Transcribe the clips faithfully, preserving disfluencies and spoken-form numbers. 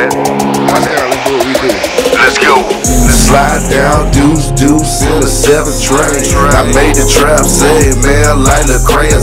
it. One down, let's do what we do. Let's go. Slide down, deuce, deuce in the seventh train. I made the trap, say, man, like the crazy.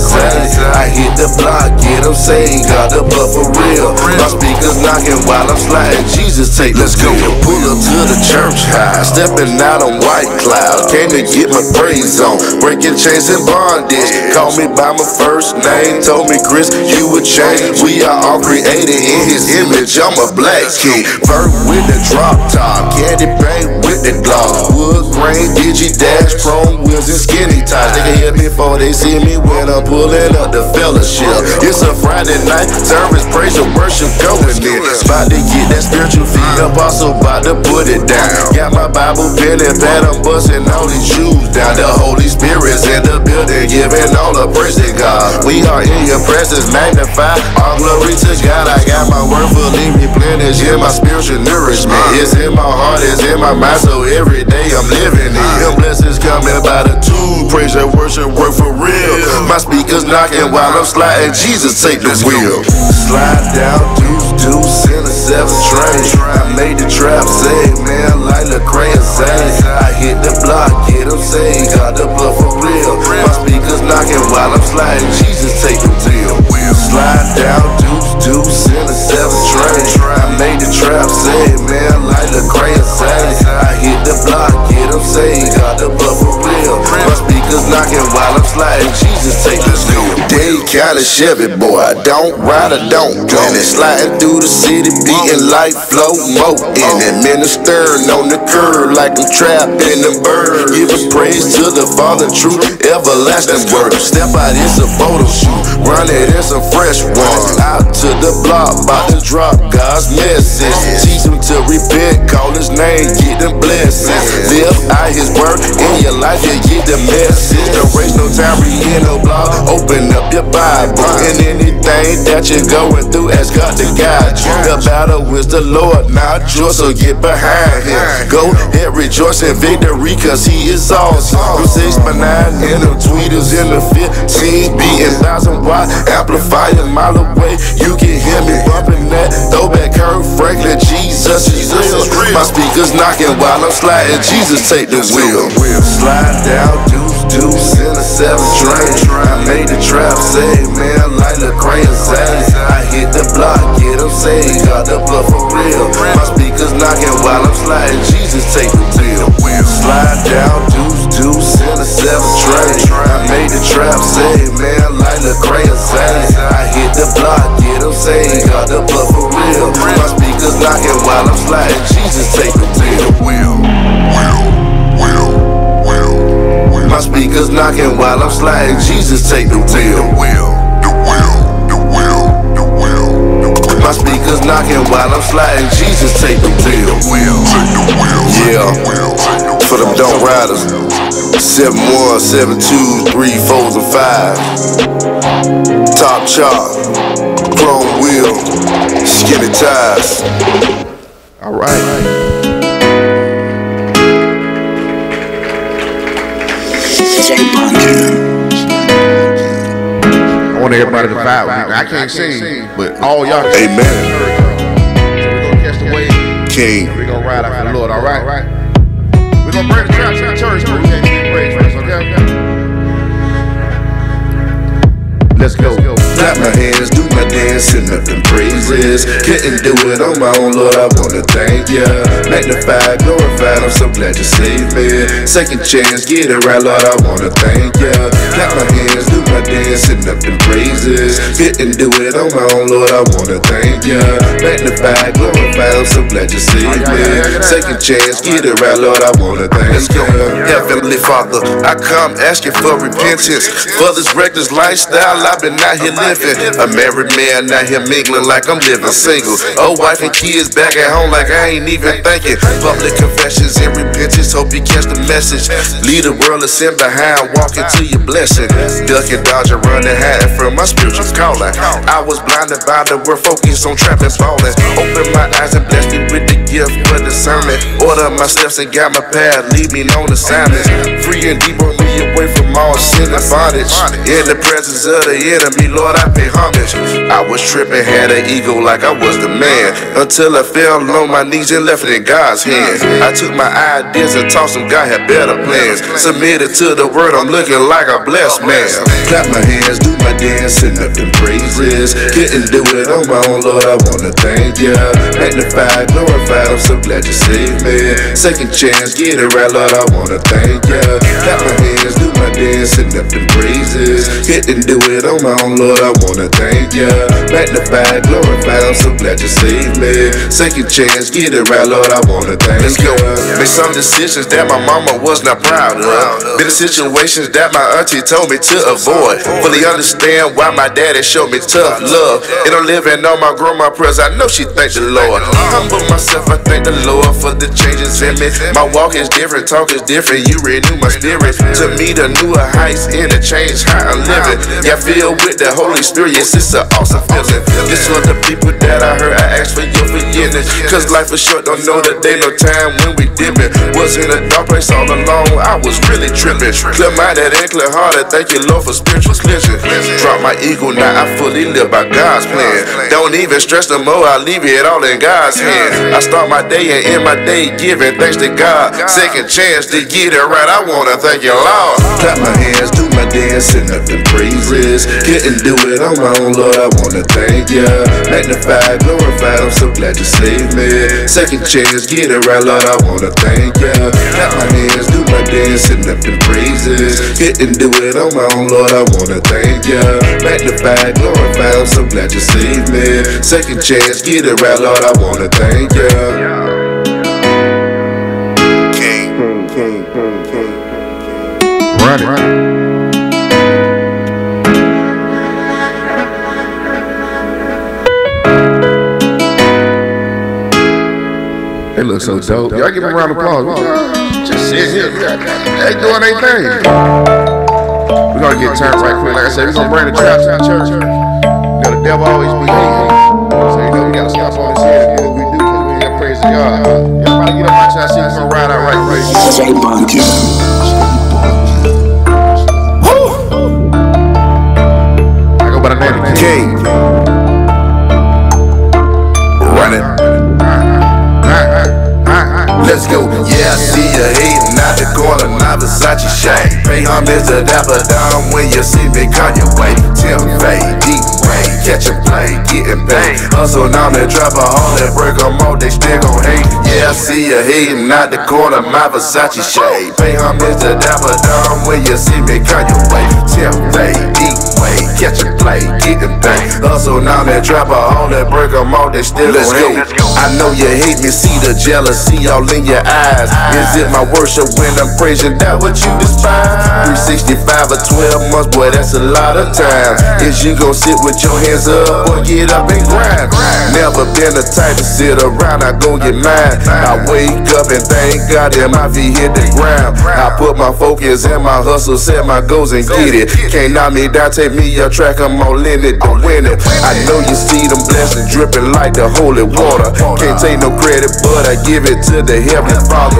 I hit the block, get them saying, got the butt for real. My speakers knocking while I'm sliding. Jesus, take let's go. Pull up to the church high, stepping out on white clouds. Came to get my praise on, breaking chains and bondage. Called me by my first name, told me, Chris, you would change. We are all created in His image. I'm a black kid, birth with the drop top, candy paint with the gloss, wood grain, digi dash, chrome wheels and skinny ties. They can hear me before they see me when I'm pulling up the fellowship. It's a Friday night service, praise and worship going in. About to get that spiritual feed up, also about to put it down. Got my Bible, pen and pad, I'm busting all these shoes down. The Holy Spirit's in the building, giving all the praise to God. We are in Your presence, magnify all glory to God. I got my word fully replenished, yeah, my spiritual nourishment. It's in my heart, it's in my mind, so every day I'm living it. Your blessings coming by the two, praise and worship, work for real. My speakers knocking while I'm sliding, Jesus take the wheel. Slide down, deuce, deuce in a seven train. I made the trap, say, man, like the crazy. I hit the block, get them say, got the blood for real. My speakers knocking while I'm sliding, Jesus take the wheel. Slide down, deuce, deuce in a seven train. I made the trap, say, man, like the crazy. I hit the block, get them say, got the blood for real. My speakers knocking while I'm sliding, Jesus take the wheel. Dade County Chevy, boy, I don't ride, I don't go. Sliding through the city, beating life, flow, mo. In it, ministering on the curb like I'm trapped in the bird. Giving praise to the Father, true, everlasting word. Step out, it's a photo shoot. Run it, it's a fresh one. Out to the block, about to drop God's message. Teach them to repent, call His name, get them blessings. Live out His word in your life, you get the message. Don't waste no time, read no blog, open up your Bible. And anything that you're going through, ask God to guide you. The battle is the Lord, not yours, so get behind Him. Go and rejoice in victory, cause He is awesome. From six by nine, and them tweeters in the fifteen, beating thousand watt amplifier a mile away. You can hear me bumping that throwback curve, Franklin. Jesus is real. My speakers knocking while I'm sliding, Jesus take the wheel. Slide down, deuce, deuce in a seven train. I made the trap, say, man, like the crazy. I hit the block, get them say, got the blood for real. My speakers knocking while I'm sliding, Jesus take the wheel. Slide down, deuce, deuce in a seven train. I made the trap, say, man, like the crazy. I hit the block, get them say, got the blood for real. My speakers knocking while I'm sliding, Jesus take the wheel. My speakers knocking while I'm sliding, Jesus take the wheel. My speakers knocking while I'm sliding, Jesus take the wheel. Yeah, for them don't riders. Seven one, seven twos, three fours and five. Top chart, chrome wheel, skinny ties. Alright. Jay Bondy. I want everybody to vibe. I can't sing, but all y'all can. Amen. We're gonna catch the wave. King. We're gonna ride after the Lord, alright? We're gonna bring the church to the church, but we can't get praise first, okay? Let's go. Clap my hands, do my dance, and nothing praises. Couldn't do it on my own, Lord, I wanna thank Ya. Magnified, glorified, I'm so glad You saved me. Second chance, get it right, Lord, I wanna thank Ya. Clap my hands, do my dance, and nothing praises. Couldn't do it on my own, Lord, I wanna thank Ya. Magnified, glorified, I'm so glad You saved me. Second chance, get it right, Lord, I wanna thank Ya. Heavenly Father, I come asking for repentance for this reckless lifestyle I've been out here living. A married man out here mingling like I'm living single. Oh, wife and kids back at home like I ain't even thinking. Public confessions and repentance, hope you catch the message. Leave the world of sin behind, walk into Your blessing. Duck and dodge and run and hide from my spiritual calling. I was blinded by the word, focused on trapping, falling. Open my eyes and bless me with the gift of discernment. Order my steps and guide my path, lead me on assignments. Free and deep on me away from all sin in bondage. In the presence of the enemy, Lord, I pay homage. I was tripping, had an ego like I was the man, until I fell on my knees and left it in God's hands. I took my ideas and tossed them, God had better plans. Submitted to the word, I'm looking like a blessed man. Clap my hands, do my dance, send up them praises. Couldn't do it on my own, Lord, I wanna thank ya. Magnified, glorified, I'm so glad you saved me. Second chance, get it right, Lord, I wanna thank ya. Clap my hands, do my dance, send up them praises. Couldn't do it on my own, Lord, I wanna thank ya. Magnified, glorified, I'm so glad you saved me. Second chance, get it right, Lord, I wanna thank Let's go. Ya. Made some decisions that my mama was not proud of. Been in situations that my auntie told me to avoid. Fully understand why my daddy showed me tough love. And I'm living on my grandma prayers, I know she thank the Lord. Humble myself, I thank the Lord for the changes in me. My walk is different, talk is different, you renew my spirit. To me, the newer heights and the change how I'm living. Yeah, filled with the Holy Spirit, yes, it's an awesome feeling. This for the people that I hurt, I ask for your forgiveness. Cause life is short, don't know the day, no time when we dipping. Was in a dark place all alone, I was really tripping. Clear-minded and clear-hearted, thank you, Lord, for spiritual cleansing. Drop my ego, now I fully live by God's plan. Don't even stress no more, I leave it all in God's hands. I start my day and end my day giving thanks to God. Second chance to get it right, I wanna thank you, Lord. Clap my hands, do my dance, send up them praises. Couldn't do it on my own, Lord, I wanna thank ya. Magnified, glorified, I'm so glad you saved me. Second chance, get it right, Lord, I wanna thank ya. Clap my hands, do my dance, send up them praises. Couldn't do it on my own, Lord, I wanna thank ya. Magnified, glorified, I'm so glad you saved me. Second chance, get it right, Lord, I wanna thank ya. Run it. They look so dope. Y'all give them a round of applause. Just sit here. They doing their thing. We're gonna get turned right quick. Like I said, we're gonna bring the traps out of church. You know, the devil always be hating. So you know we gotta stop on his head and do what we do, cause we ain't praise God. Y'all to get up out y'all seats, we're gonna ride out right quick. Jay Bondy. King. Run it. Let's go. Yeah, I see you hating out the corner, not Versace shade. Pay homage to Dapper Dan when you see me, Kanye way. Tim Faye, deep way, catch a play, getting paid. Hustle now, they drop a hole, they break them all, they still gon' hate. Yeah, I see you hating out the corner, my Versace shade. Pay homage to Dapper Dan when you see me, Kanye way. Tim Faye, deep way, catch a play, getting paid. Hustle now, they drop a hole, they break them all, they still gon' hate. I know you hate me, see the jealousy all in your eyes. Is it my worship when I'm praising that what you despise? Three sixty-five or twelve months, boy, that's a lot of time. Is you gon' sit with your hands up or get up and grind? Never been the type to sit around, I gon' get mine. I wake up and thank God that my feet hit the ground. I put my focus and my hustle, set my goals and get it. Can't knock me down, take me a track, I'm all in it to win it. I know you see them blessings dripping like the holy water. Can't take no credit, but I give it to the Heavenly Father.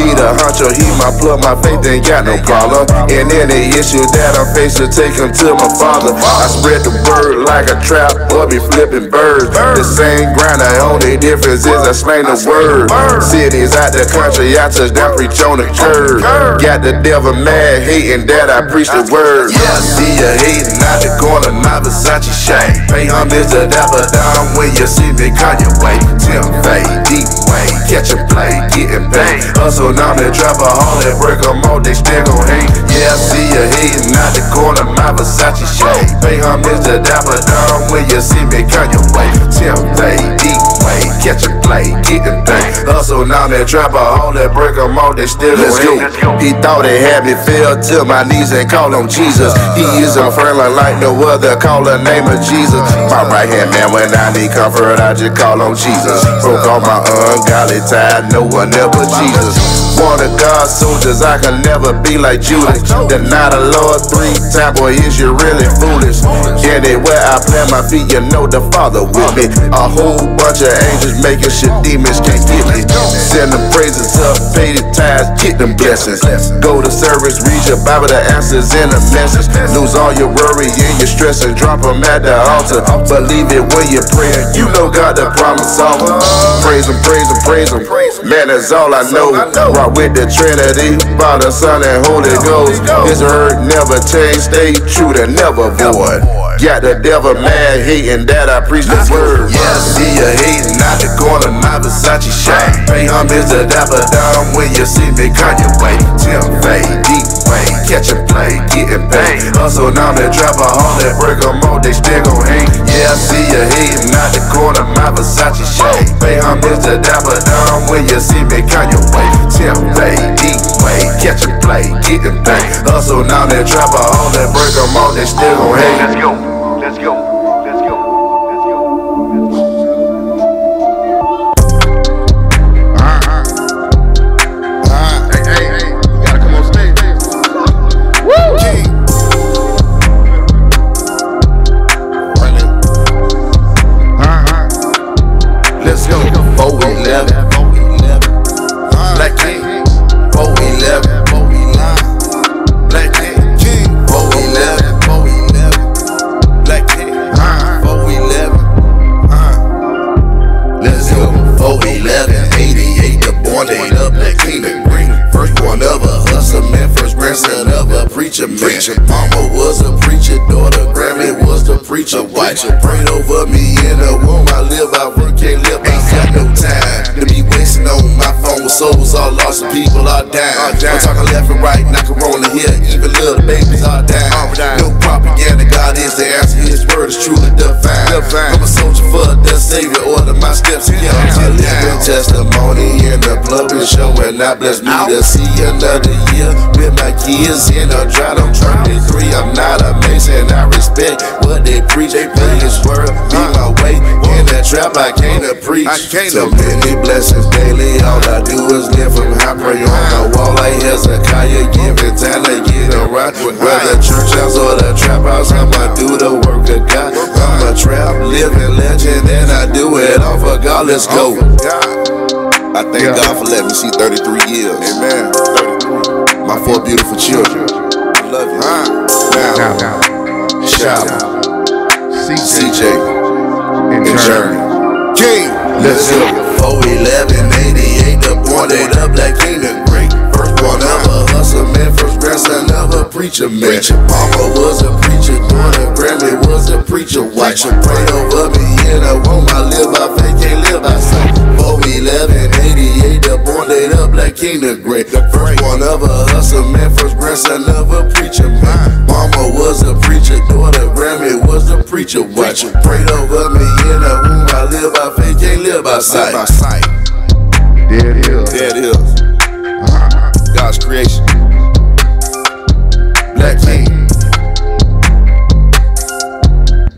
He the honcho, he my plug, my faith ain't got no collar. And any issue that I face, will take him to my Father. I spread the word like a trap, or be flipping birds. The same grind, the only difference is I slain the word. Cities out the country, I touch down, preach on the curb. Got the devil mad, hating that I preach the word. Yeah, I see you hating out the corner, my Versace shade. Pay homage to Dapper Dan when you see me, Kanye way. Tim Faye, deep way, catch a play, getting paid. Hustle now, they drop a hole, they break them all, they still gon' hate. Yeah, I see you hating out the corner, my Versace shade. Pay homage to Dapper Dan when you see me, Kanye way. Tim Faye, deep way, catch a play, getting paid. Hustle now, they drop a hole, they break them all, they still gon' hate. He thought they had me fell to my knees and call on Jesus. He is a friend like no other, call the name of Jesus. My right hand man, when I need comfort, I just call on Jesus. Broke all my ungodly ties, no one ever Jesus. One of God's soldiers, I can never be like Judas. Deny the Lord three times, boy, is you really foolish? Anywhere I plant my feet, you know the Father with me. A whole bunch of angels making Cause your demons can't get me. Send them praises up, pay the tithes, get them blessings. Go to service, read your Bible, the answers in a message. Lose all your worry and your stress and drop them at the altar. Believe it when you pray, you know God the promise on. Praise him, praise him, praise him. Man, that's all I know. Rock with the Trinity, Father, Son, and Holy Ghost. His word never change, stay true to never void. Got the devil mad, hating that I preach the word. Yeah, see you hating out the corner, my Versace shade. Pay homage to Dapper Dan when you see me, Kanye way. Tim Fade, deep way, catch a play, getting paid. Hustle now they drive a home, they break them all, they still gon' hang. Yeah, I see you hating out the corner, my Versace shade. Pay homage to Dapper Dan when you see me, Kanye way. Tim Fade, deep way, catch a play, getting paid. Hustle now they drive a home, they break them all, they still gon' hang. Let's go, let's go. Preacher, mama was a preacher, daughter, Grammy was the preacher. Watch her prayed over me in a womb. I live, I work, can't live. Ain't got no time to be wasting on my phone. Souls are lost, and people are dying. I'm talking left and right, not Corona here. Even little babies are dying. No propaganda, God is the answer. His word is truly divine. I'm a soldier for the Savior. Order my steps again. I'm living testimony in the blood and showing. I bless me to see another year with my kids in a drought. I'm twenty-three, I'm not amazing. I respect what they preach. They play this word, be my way. In the trap, I came to preach. So many blessings daily. All I do is live from high. Pray on the wall like Hezekiah. Giving time to get around. Whether church house or the trap house, I'ma do the work of God. I'm a trap, living legend, and I do it all for God. Let's go. I thank yeah. God for letting me see thirty-three years. Amen. thirty-three. My four beautiful children. I love you. Huh? Now, now, now. Shabba, C J, and Journey. King, let's go. four eleven eighty-eight, the born they the Black Kingdom. Great. First born of a hustler, man. First grandson of a preacher, man. Preacher. Mama was a preacher, daughter. Grammy was a preacher. Watch her pray over me in a womb. I live, I faith, can't live, I say. eleven eighty-eight, the born laid up like King the Great. The first one of a hustler, man, first grandson of a preacher, man. Mama was a preacher, daughter, Grammy was a preacher. Watch you prayed over me in a womb. I live by faith, can't live by sight. By sight. There it is. There it is. Uh-huh. God's creation. Black King.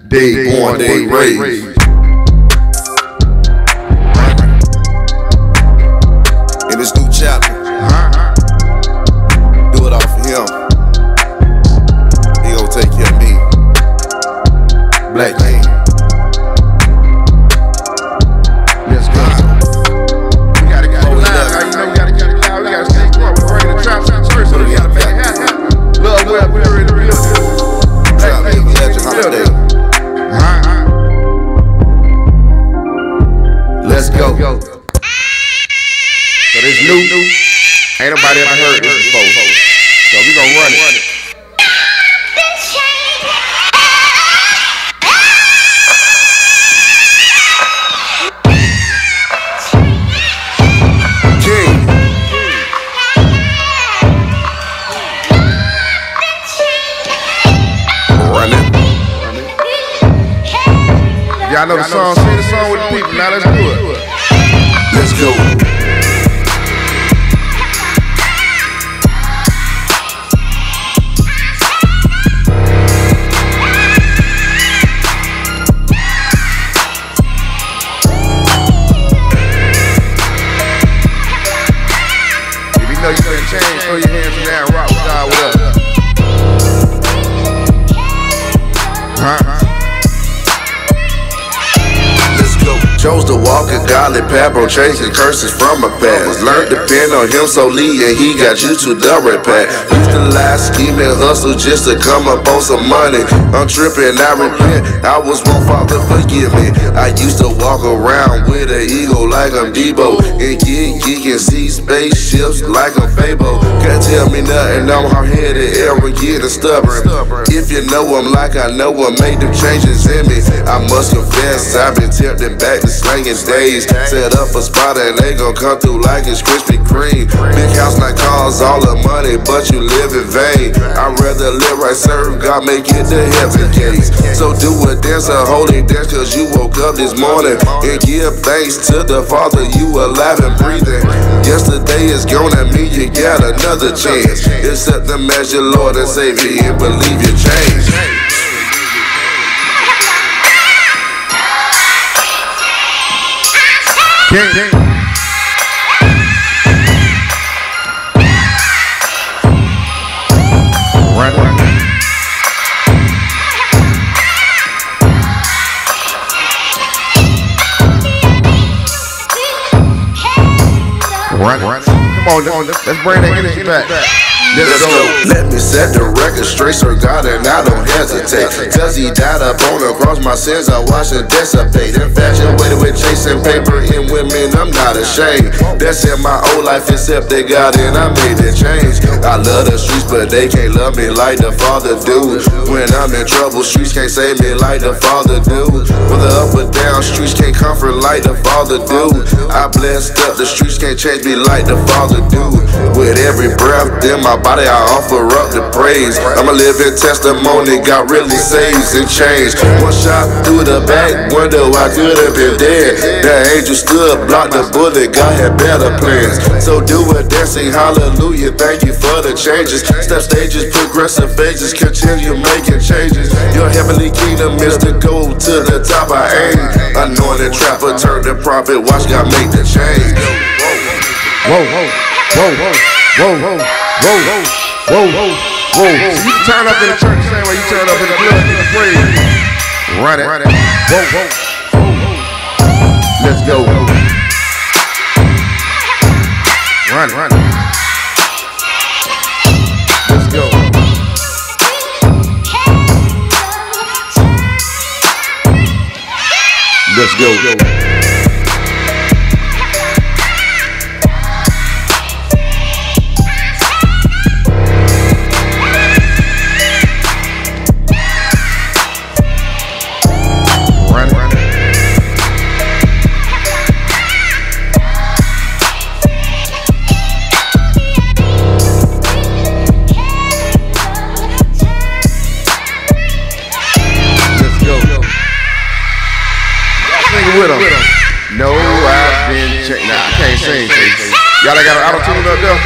Day, day born, day, day raised. raised. Black King. Let's go. We gotta get it loud. You know we gotta get it loud. We gotta stay quiet. We're in the trap shop first, so we gotta make it happen. Love where we're in the real deal. Black King, real deal. Let's go. So this new, ain't nobody ever heard this before. So we gonna run it. I know the song, sing the song with the people, now let's do it. Let's go. If you know you couldn't change, throw your hands in there and rock with God with us. Chose to walk a God. solid pad, bro, chasing curses from my past. Learned to depend on him solely, and he got you to the red pad. Used to lie, scheme, and hustle just to come up on some money. I'm tripping, I repent, I was wrong, Father, forgive me. I used to walk around with an ego like I'm Debo, and get geeking, see spaceships like I'm Fable. Can't tell me nothing, I'm hard-headed, arrogant, and stubborn. If you know him like I know him, made them changes in me. I must confess, I've been tempted back to slangin' days. Set up a spot and they gon' come through like it's Krispy Kreme. Big house like cars, all the money, but you live in vain. I'd rather live right, serve God, make it to heaven gates. So do a dance, a holy dance, cause you woke up this morning. And give thanks to the Father, you alive and breathing. Yesterday is gone, and me, you got another chance. Accept the measure, Lord and Savior, and believe you change. Gang, gang. Right, right. Right, right. Come on, come on, let's bring that energy back. Let's go. Let me set the record straight, sir God, and I don't hesitate. Cause he died upon the cross, my sins I wash and dissipate. Infatuated with chasing paper and women, I'm not ashamed. That's in my old life, except they got it, I made the change. I love the streets, but they can't love me like the Father do. When I'm in trouble, streets can't save me like the Father do. Whether up or down, streets can't comfort like the Father do. I blessed up, the streets can't change me like the Father do. With every breath in my body, I offer up the praise. I'm a living testimony, God really saves and changed. One shot through the back window, I could have been dead. That angel stood, blocked the bullet, God had better plans. So do a dancing hallelujah, thank you for the changes. Step stages, progressive phases, continue making changes. Your heavenly kingdom is to go to the top, I aim. Anointed trapper, turn the prophet, watch God make the change. Whoa, whoa, whoa, whoa, whoa, whoa. Whoa, whoa, whoa, whoa, whoa. So you can turn up in the church the same way you turn up in the club in the praise. Run it, run it. Whoa, whoa, whoa. Let's go. Run, run it. Let's go. Let's go. Let's go. With him. No, I've been changed. Nah, I can't sing. Y'all ain't got an auto tune up there?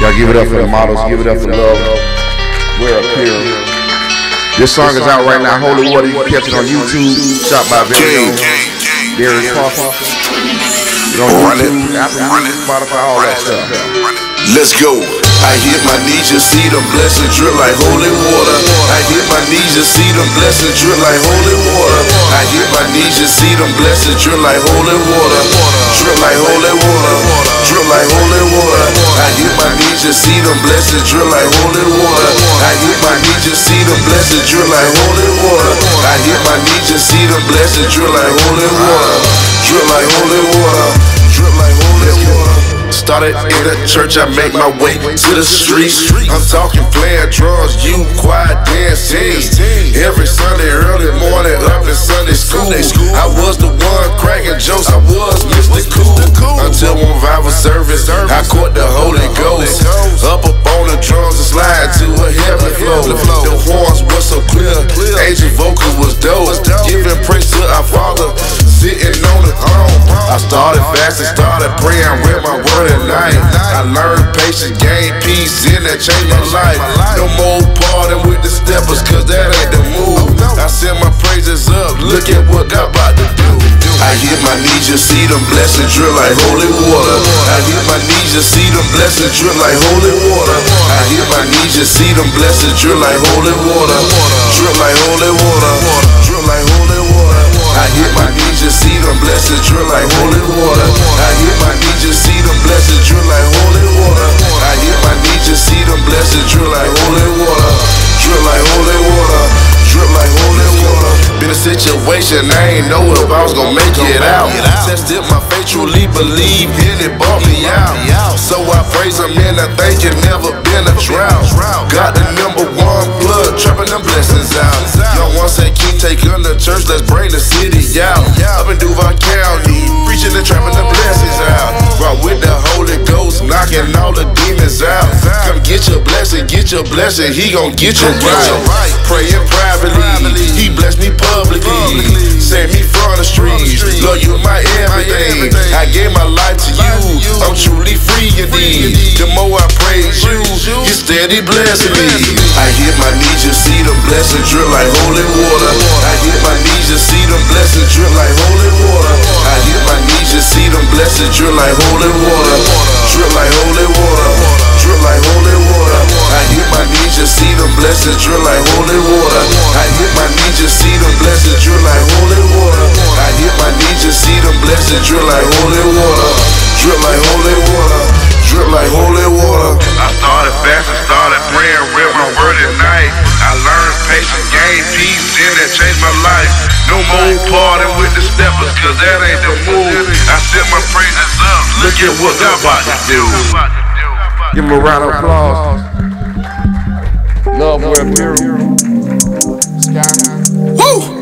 Y'all give it up for the models. Give it up for love. We're up here. This song is out right now. Holy Water. You can catch it on YouTube. Shot by Video. There is Papa. You don't run it, run it, Spotify, all that stuff. Let's go. I hit my knees, you see them blessings drip like holy water. I hit my knees, you see them blessings drip like holy water. I hit my knees, you see them blessings drip like holy water. Drip like holy water. Drip like holy water. I hit my knees, you see them blessings drip like holy water. I hit my knees, you see them blessings drip like holy water. I hit my knees, you see them blessings drip like holy water. Drip like holy water. Drip like holy water. Started in the church, I make my way to the streets. I'm talking playing drums, you quiet dancing. Every Sunday, early morning, up in Sunday school. I was the one cracking jokes, I was Mister Cool. Until one revival service, I caught the Holy Ghost. Up up on the drums and slide to a heavenly flow. The horns were so clear, angel vocals was dope. Giving praise to our Father, sitting on the throne. I started fasting, started praying, read my word. Tonight. I learned patience, gained peace, and that changed my life. No more parting with the steppers, cause that ain't the move. I send my praises up, look at what God about to do. I hit my knees, you knees, you'll see the blessing drip like holy water. I hit my knees, you'll see the blessing drip like holy water. I hit my knees, you'll see the blessing drip like holy water. Drip like holy water. Drip like holy water. I hit my knees, you'll see the blessing drip like holy water. I hit my knees, you'll see the blessing drip like holy water. I hit my knees, you'll see the blessing drip like holy water. Drip like holy water. Drip like holy water. Been a situation I ain't know if I was gonna make it out. Tested my faith, truly believed, and it bought me out. So I praise him and I thank it, never been a drought. Got the number one plug, trapping them blessings out. Y'all once said keep taking the church, let's bring the city out. Up in Duval County, preaching and trapping the blessings out. Right with the Holy Ghost, knocking all the demons out. Come get your blessing, get your blessing, he gon' get you right. Praying privately, he blessed me publicly. publicly. Save me from the streets, street. Love you my everything. my everything. I gave my life to you, you. I'm truly free indeed. The more I praise you, you steady blessing me. I hit my knees, you see the blessing drip like holy water. I hit my knees, you see the blessing drip like holy water. I hit my knees, you see the blessing drip like holy water. Drip like holy water. Drip like holy water. I hit my knees, you see the blessing drip like holy water. I hit my knees, you see the blessing drip like holy water. I hit my knees, you see the blessing drip like holy water. Drip like holy water. Drip like holy water. I started fasting, started praying, read my word at night. I learned patience, gained peace, then it changed my life. No more parting with the steppers, cause that ain't the move. I set my praises up, look at what I'm about to do. Give him a round of applause. Love where it Woo!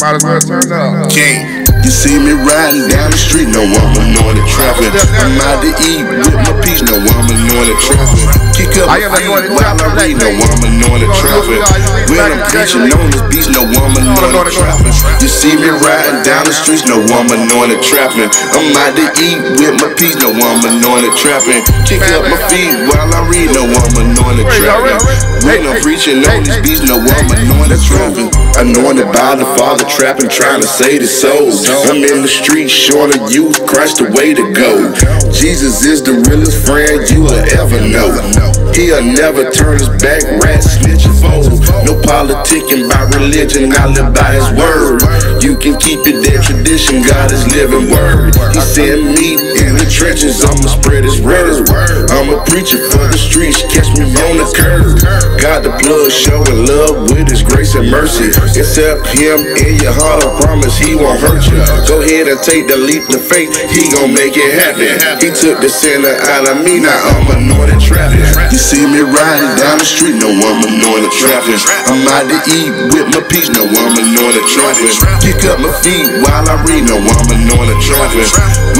Might as well turn up. King. You see me riding down the street, no I'm anointed traveling. I'm out to eat with my peace, no I'm anointed traveling. Kick up my feet while I read, no I'm anointed traveling. When I'm preaching on this beach, no I'm anointed traveling. You see me riding down the streets, no I'm anointed traveling. I'm out to eat with my peace, no I'm anointed traveling. Kick up my feet while I read, no I'm anointed traveling. When I'm preaching on this beach, no I'm anointed traveling. Anointed by the Father, trapping, trying to save the souls. I'm in the street, short of youth, Christ the way to go. Jesus is the realest friend you will ever know. He'll never turn his back, rats, snitch, and foes. No politicking by religion, I live by his word. You can keep it that tradition, God is living word. He sent me in the trenches, I'ma spread his word. I'm a preacher for the streets, catch me on the curb. God the blood, showing love with his grace and mercy. Accept him in your heart, I promise he won't hurt you. Go ahead and take the leap of faith, he gon' make it happen. He took the sinner out of me, now I'm anointed trapping. You see me riding down the street, no I'm anointed trapping. I'm out to eat with my peace, no I'm anointed trapping. Kick up my feet while I read, no I'm anointed trapping.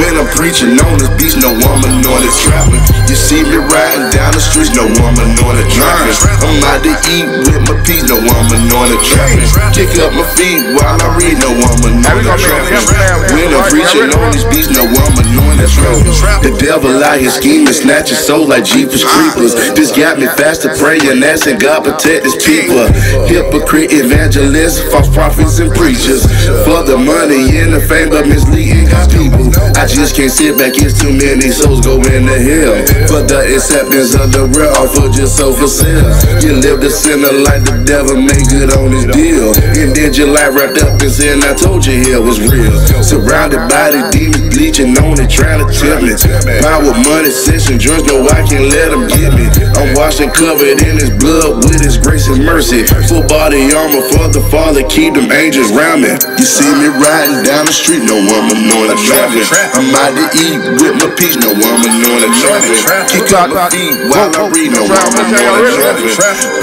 When I'm preaching on this beach, no I'm anointed trapping. You see me riding down the streets, no I'm anointed trapping. I'm out to eat with my peace, no I'm anointed trapping. Kick up my feet while I read, no I'm anointed trapping. When I'm preaching on these beats, no I'm anointed trapping. The devil out here scheming, snatch your soul like Jeepers Creepers. This got me fast to pray and asking God protect his people. Hypocrite evangelists, false prophets and preachers, for the money and the fame but misleading God's people. I just can't sit back, it's too many souls going to hell. For the acceptance of the real, offer just so for sale. You live the sinner like the devil, made good on his deal. And then your life wrapped up in sin, I told you hell was real. Surrounded by the demons, leeching on it, trying to tempt me. Power, money, sex, and drugs, no, I can't let them get me. I'm washed and covered in his blood with his grace and mercy. Full body armor for the Father, keep them angels round me. You see me riding down the street, no I'm anointed trapping. I'm out to eat with my peace, no I'm anointed trapping. Kick up my feet while I read, no I'm anointed trapping.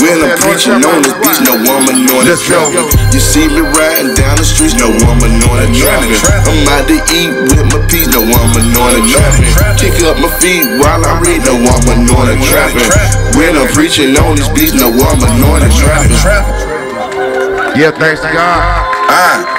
When I'm preaching on this beach, no I'm anointed trapping. You see me riding down the streets, no I'm anointed trapping. I'm out to eat with my peace, no I'm anointed trapping. Kick up my feet while I read, no I'm anointed trapping. When I'm preaching on these beats, no I'm anointed trapping. Yeah, thanks to God. I